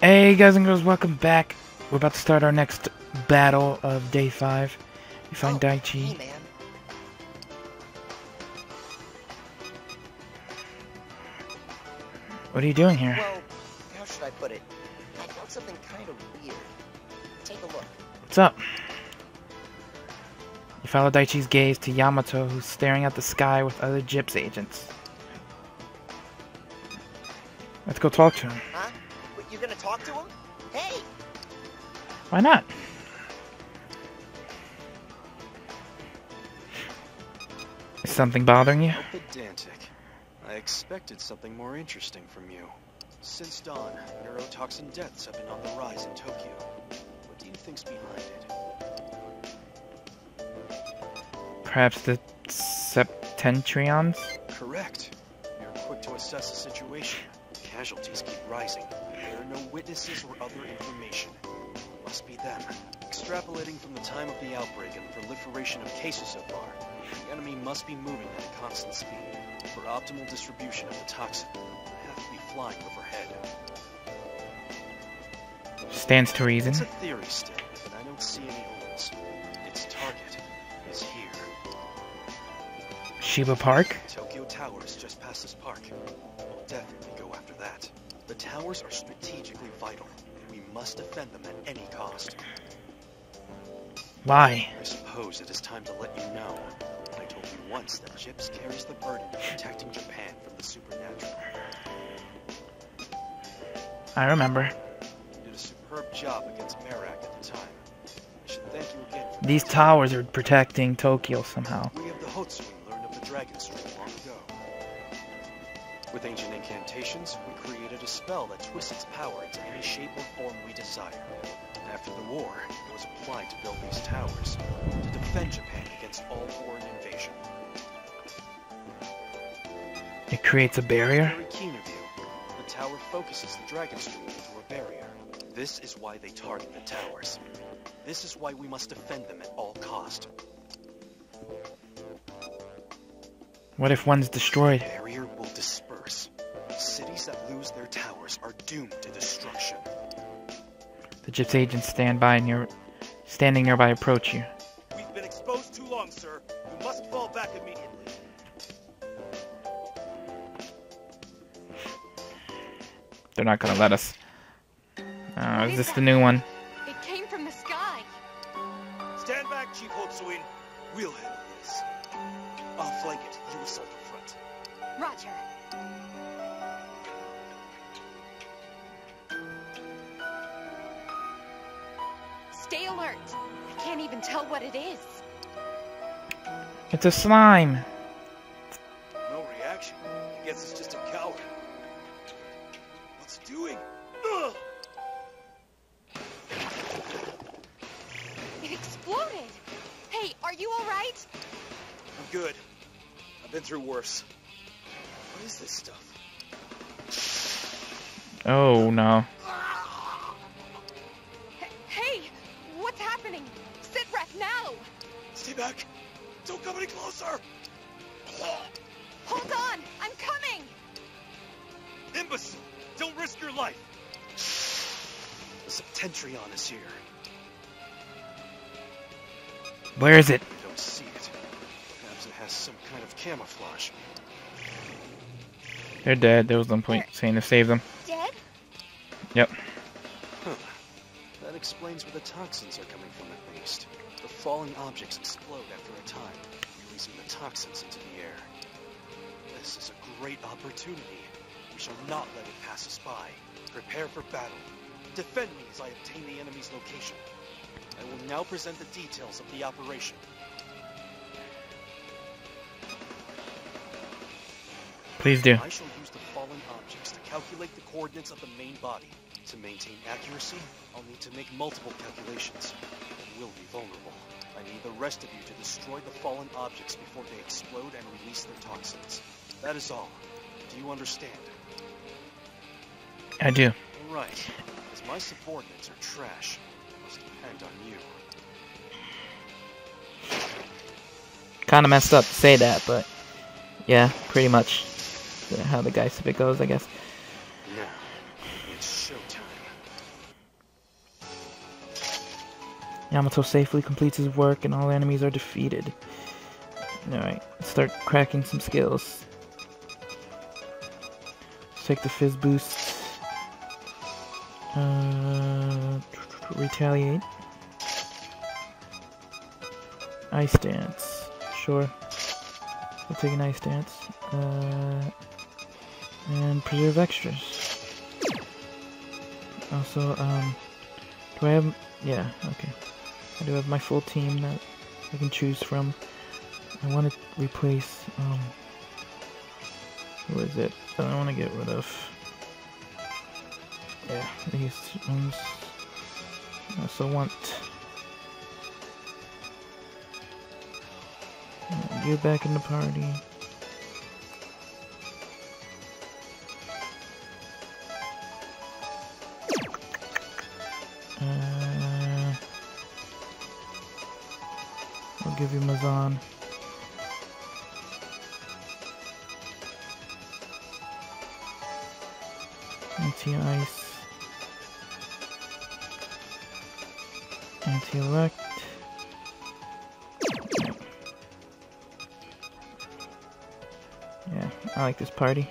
Hey guys and girls, welcome back. We're about to start our next battle of day 5. We find Daichi. Hey man. What are you doing here? Well, how should I put it? I found something kind of weird. Take a look. What's up? You follow Daichi's gaze to Yamato, who's staring at the sky with other Gypsy agents. Let's go talk to him. Huh? You're gonna talk to him? Hey! Why not? Is something bothering you? How pedantic. I expected something more interesting from you. Since dawn, neurotoxin deaths have been on the rise in Tokyo. What do you think's behind it? Perhaps the Septentrions? Correct. You're quick to assess the situation. Casualties keep rising. There are no witnesses or other information. It must be them. Extrapolating from the time of the outbreak and proliferation of cases so far, the enemy must be moving at a constant speed. For optimal distribution of the toxin, they have to be flying overhead. Stands to reason. It's a theory still, but I don't see any holes. Its target is here. Shiba Park? Tokyo Tower is just past this park. We'll definitely go after that. The towers are strategically vital. We must defend them at any cost. Why? I suppose it is time to let you know. I told you once that Gyps carries the burden of protecting Japan from the supernatural. I remember. You did a superb job against Merak at the time. I should thank you again. These towers are protecting Tokyo somehow. We have the Hotsuin learned of the Dragon Strait long ago. With ancient incantations, we created a spell that twists its power into any shape or form we desire. After the war, it was applied to build these towers, to defend Japan against all foreign invasion. It creates a barrier? Very keen of you. The tower focuses the Dragon Stream into a barrier. This is why they target the towers. This is why we must defend them at all cost. What if one's destroyed? The barrier will destroy. Cities that lose their towers are doomed to destruction. The Gypsy agents standing nearby approach you. We've been exposed too long, sir. You must fall back immediately. They're not gonna let us. Is this the new one? It came from the sky. Stand back, Chief Hotsuin. We'll handle this. I'll flank it. You assault the front. Roger. Stay alert. I can't even tell what it is. It's a slime. No reaction. I guess it's just a coward. What's it doing? Ugh! It exploded. Hey, are you alright? I'm good. I've been through worse. What is this stuff? Oh no. Back. Don't come any closer! Hold on! I'm coming! Imbecile! Don't risk your life! The Septentrion is here. Where is it? I don't see it. Perhaps it has some kind of camouflage. They're dead. There was no point saying to save them. Dead? Yep. Huh. That explains where the toxins are coming from at least. The falling objects explode after a time, releasing the toxins into the air. This is a great opportunity. We shall not let it pass us by. Prepare for battle. Defend me as I obtain the enemy's location. I will now present the details of the operation. Please do. I shall use the falling objects to calculate the coordinates of the main body. To maintain accuracy, I'll need to make multiple calculations. Will be vulnerable. I need the rest of you to destroy the fallen objects before they explode and release their toxins. That is all. Do you understand? I do. All right. As my subordinates are trash, it must depend on you. Kind of messed up to say that, but yeah, pretty much how the guy goes, I guess. Now it's showtime. Yamato safely completes his work and all enemies are defeated. Alright, let's start cracking some skills. Let's take the fizz boost. Retaliate. Ice dance. Sure. We'll take an ice dance. And preserve extras. Also, do I have... yeah, okay. I do have my full team that I can choose from. I want to replace, who is it that I want to get rid of? Yeah, these ones. I also want... you back in the party. I'll give you Mazan. Anti-ice. Anti-elect. Yeah, I like this party.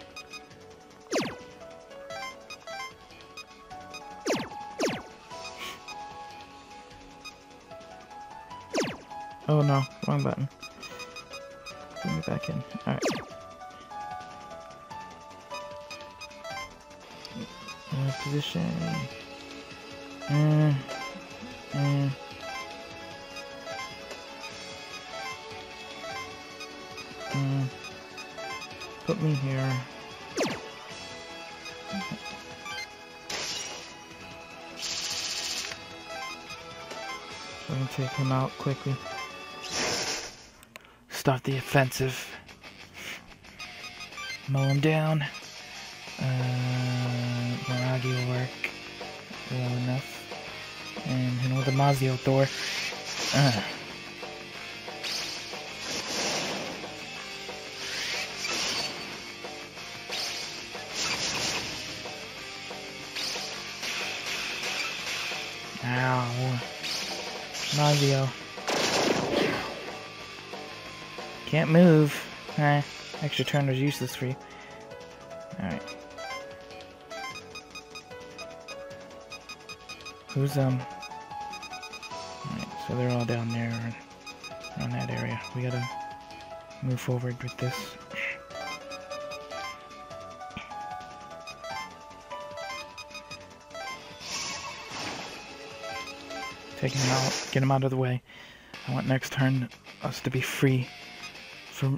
Oh no, wrong button. Bring me back in. Alright. Position. Put me here. So I'm gonna take him out quickly. Start the offensive. Mow him down. Maragi will work well enough. And hit him with a Mazio Thor. Ow. Mazio. Can't move. Extra turn was useless for you. Alright. Who's, alright, so they're all down there around that area. We gotta move forward with this. Taking him out, get him out of the way. I want next turn us to be free for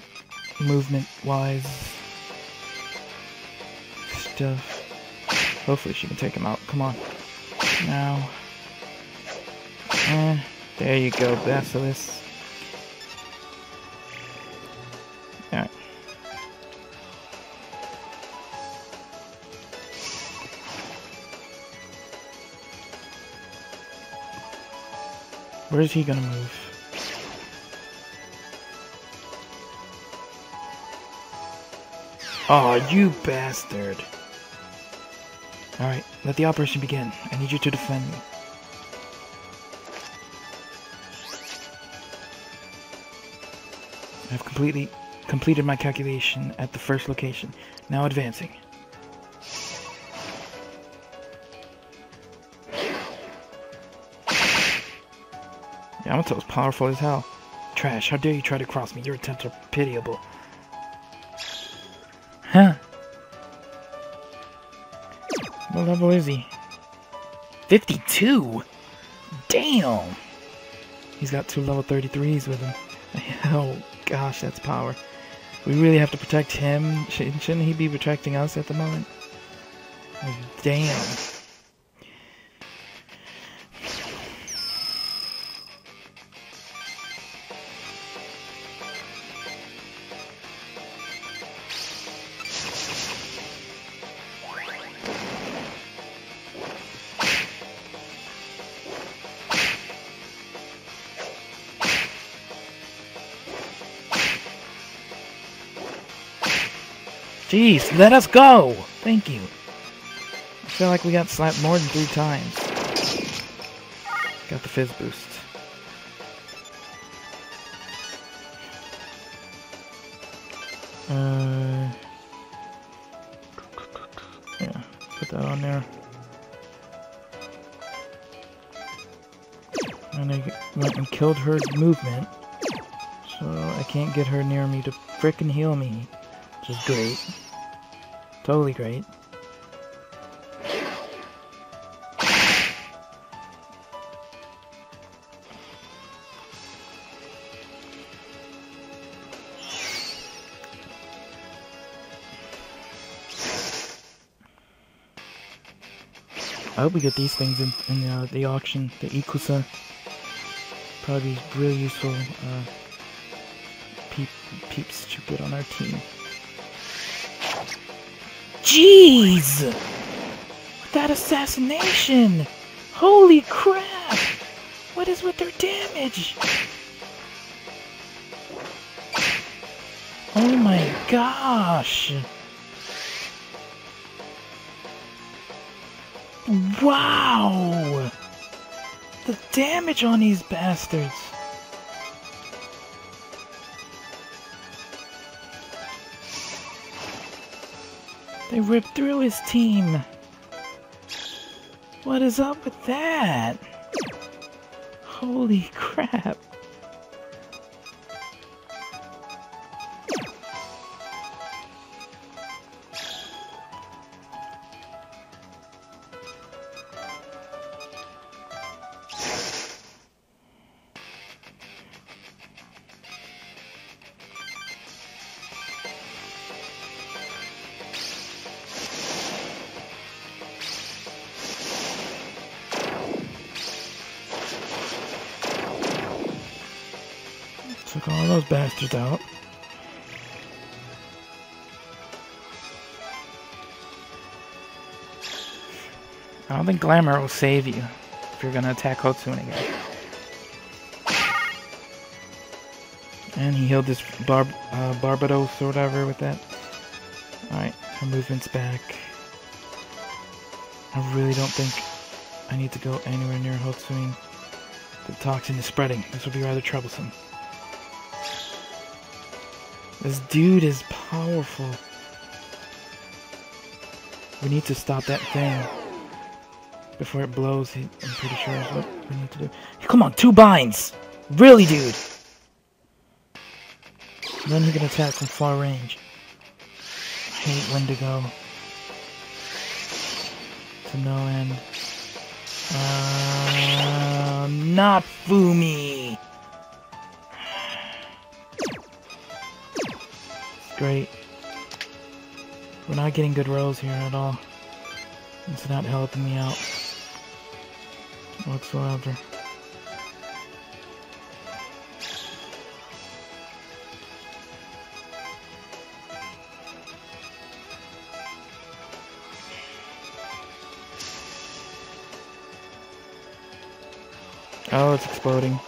movement-wise stuff. Hopefully she can take him out. Come on. Now. There you go, Basilisk. Alright. Where is he gonna move? Aw, oh, you bastard. Alright, let the operation begin. I need you to defend me. I've completed my calculation at the first location. Now advancing. Yamato's powerful as hell. Trash, how dare you try to cross me? Your attempts are pitiable. Huh. What level is he? 52? Damn! He's got two level 33s with him. Oh gosh, that's power. We really have to protect him. Shouldn't he be protecting us at the moment? Damn. Jeez, let us go! Thank you. I feel like we got slapped more than 3 times. Got the fizz boost. Yeah, put that on there. And I went and killed her movement, so I can't get her near me to frickin' heal me, which is great. Totally great. I hope we get these things in the auction, the Ikusa. Probably really useful peeps to get on our team. Jeez! That assassination! Holy crap! What is with their damage? Oh my gosh! Wow! The damage on these bastards! They ripped through his team! What is up with that? Holy crap! Took all those bastards out. I don't think Glamour will save you if you're gonna attack Hotsuin again. And he healed this Barbados or whatever with that. Alright, her movement's back. I really don't think I need to go anywhere near Hotsuin. The toxin is spreading. This will be rather troublesome. This dude is powerful. We need to stop that thing before it blows. I'm pretty sure is what we need to do. Hey, come on, two binds! Really, dude! And then he can attack from far range. I hate Wendigo. To no end. Not Fumi! Great. We're not getting good rolls here at all. It's not helping me out whatsoever. Oh, it's exploding.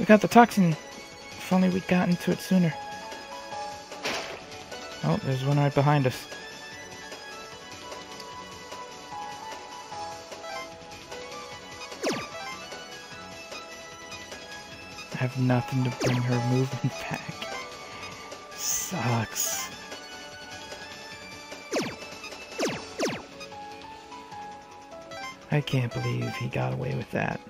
We got the toxin. If only we'd gotten to it sooner. Oh, there's one right behind us. I have nothing to bring her movement back. Sucks. I can't believe he got away with that.